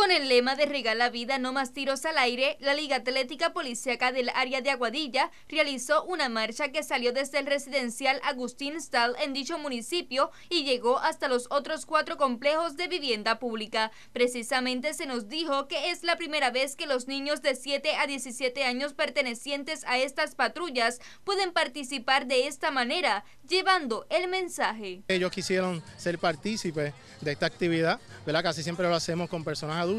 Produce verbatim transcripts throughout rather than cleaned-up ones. Con el lema de Regala Vida, no más tiros al aire, la Liga Atlética Policíaca del área de Aguadilla realizó una marcha que salió desde el residencial Agustín Stahl en dicho municipio y llegó hasta los otros cuatro complejos de vivienda pública. Precisamente se nos dijo que es la primera vez que los niños de siete a diecisiete años pertenecientes a estas patrullas pueden participar de esta manera, llevando el mensaje. Ellos quisieron ser partícipes de esta actividad, ¿verdad? Casi siempre lo hacemos con personas adultas.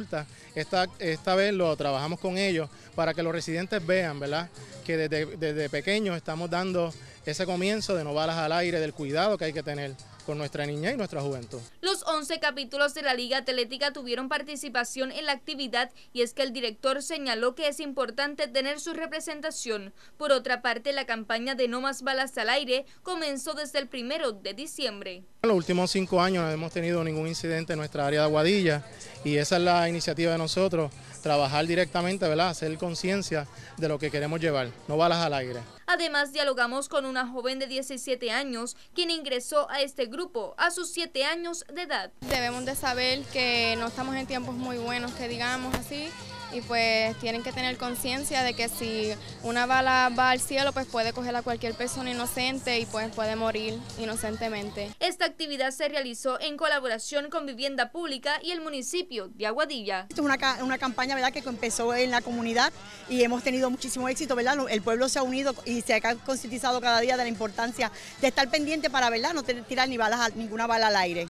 Esta, esta vez lo trabajamos con ellos para que los residentes vean, ¿verdad?, que desde, desde pequeños estamos dando ese comienzo de no balas al aire, del cuidado que hay que tener con nuestra niñez y nuestra juventud. Los once capítulos de la Liga Atlética tuvieron participación en la actividad, y es que el director señaló que es importante tener su representación. Por otra parte, la campaña de No Más Balas al Aire comenzó desde el primero de diciembre. En los últimos cinco años no hemos tenido ningún incidente en nuestra área de Aguadilla, y esa es la iniciativa de nosotros, trabajar directamente, ¿verdad?, hacer conciencia de lo que queremos llevar, no balas al aire. Además, dialogamos con una joven de diecisiete años, quien ingresó a este grupo a sus siete años de edad. Debemos de saber que no estamos en tiempos muy buenos, que digamos así, y pues tienen que tener conciencia de que si una bala va al cielo, pues puede coger a cualquier persona inocente y pues puede morir inocentemente. Esta actividad se realizó en colaboración con Vivienda Pública y el municipio de Aguadilla. Esto es una, una campaña, ¿verdad?, que empezó en la comunidad y hemos tenido muchísimo éxito, ¿verdad? El pueblo se ha unido y se ha concientizado cada día de la importancia de estar pendiente para, ¿verdad?, no tirar ni balas, ninguna bala al aire.